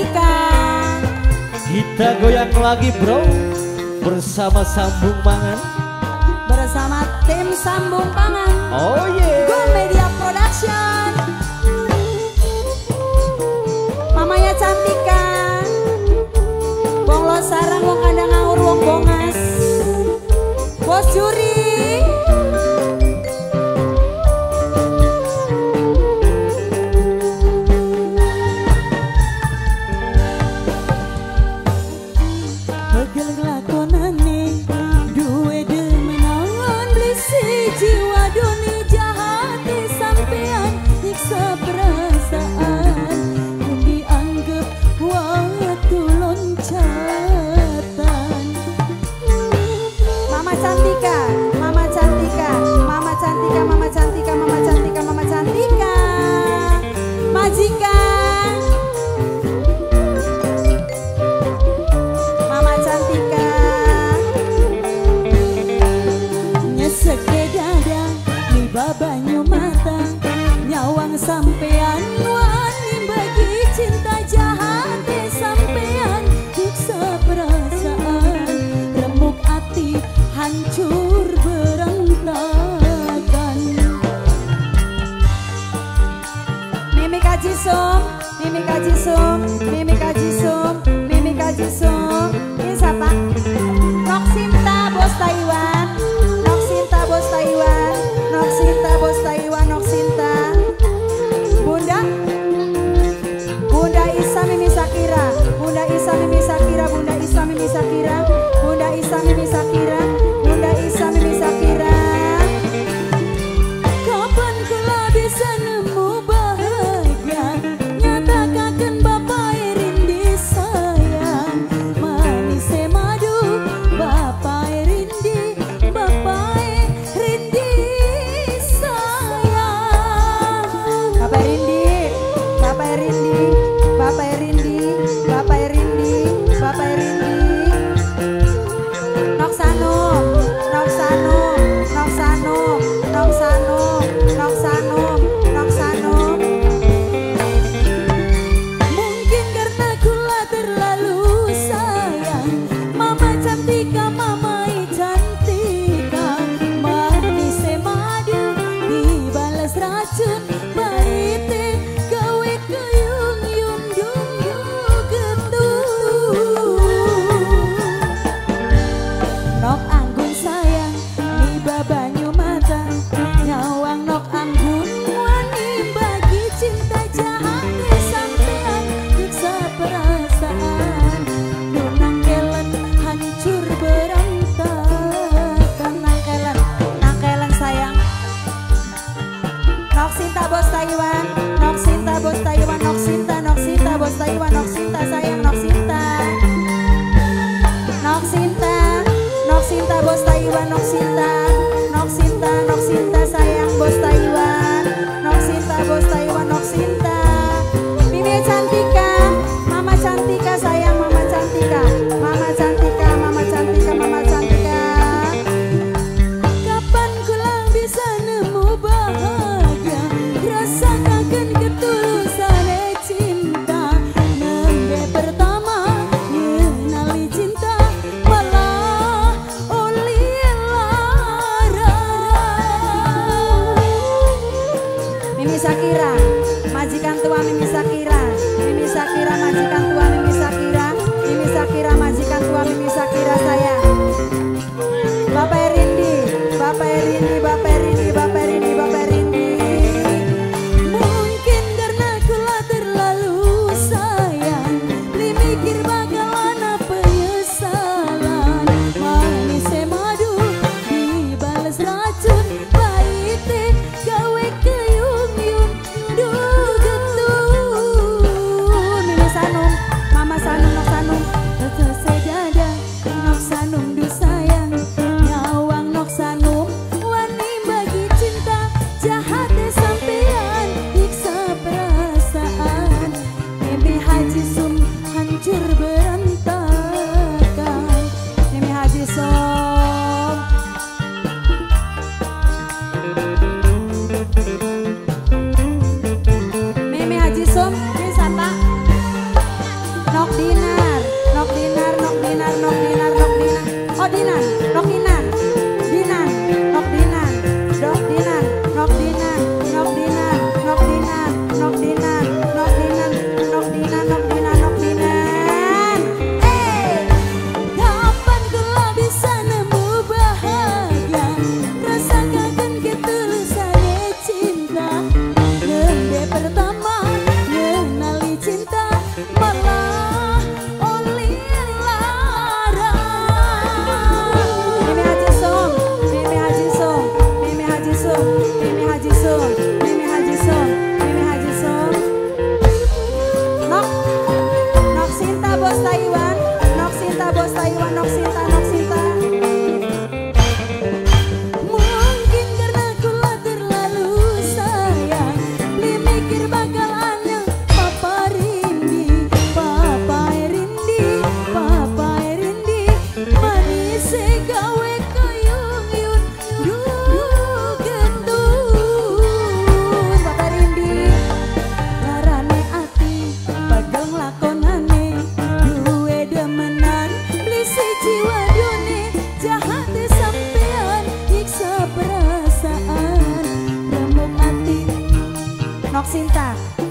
kita. Kita goyang lagi bro, bersama Sambung Mangan, bersama tim Sambung Mangan. Oh yeah, Go Media Production. Mamanya cantik kan, wong lo sarang, wong kandang ngawur, wong bongas, bos juri. Banyu mata nyawang sampean wani bagi cinta jahat sampean siksa perasaan remuk hati hancur berantakan. Mimik Haji Sum, Mimik Haji Sum, Mimik Haji Sum, Mimik Haji Sum. Ini siapa? Noksinta bos Taiwan, Noksinta bos Taiwan, Noksinta bos Taiwan, Noksinta Bunda, Bunda Isa Mimi Sakira, Bunda Isa Mimi Sakira, Bunda Isa Mimi Sakira, Bunda Isa Mimi Sakira, Bunda Isa Mimi Sakira. Kapan kula bisa nemu bahagia, nyatakakan Bapak Irin disayang, manis madu Bapak.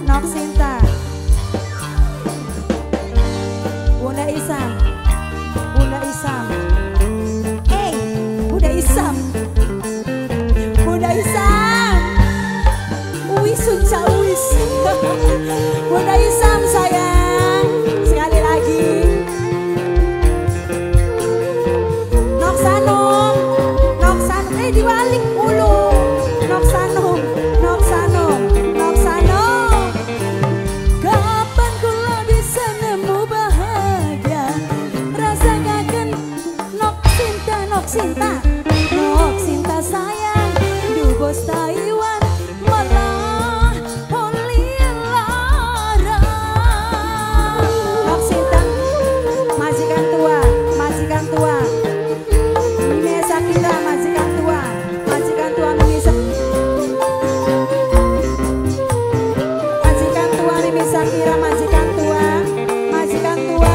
Nok Sinta, Bunda Isam, Bunda Isam, hey, Bunda Isam, Bunda Isam, wis sudah wis, Bunda Isam sayang, sekali lagi, Nok Sanong, Nok Sanong, hey dibalik mulu. Sinta, Nok Sinta sayang, du bos Taiwan malah poli larang. Nok Sinta, majikan tua, Indonesia kita majikan tua Indonesia, majikan tua Indonesia kira majikan tua, majikan tua.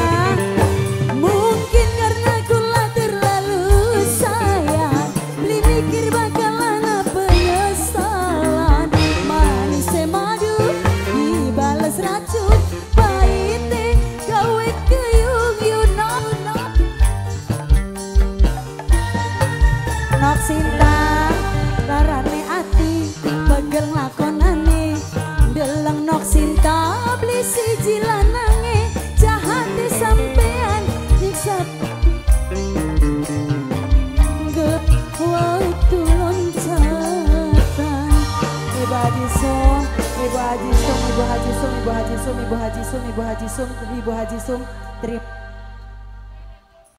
Sinta larane ati pegel lakonane deleng Nok Sinta beli siji lanange jahate sampean nyiksa nggep waktu loncatan. Ibu Haji Sum, Ibu Haji Sum, Ibu Haji Sum, Ibu Haji Sum, Ibu Haji Sum, Ibu Haji Sum, Ibu Haji Sum, Ibu Haji Sum, Ibu Haji Sum, Ibu Haji Sum, Ibu Haji Sum,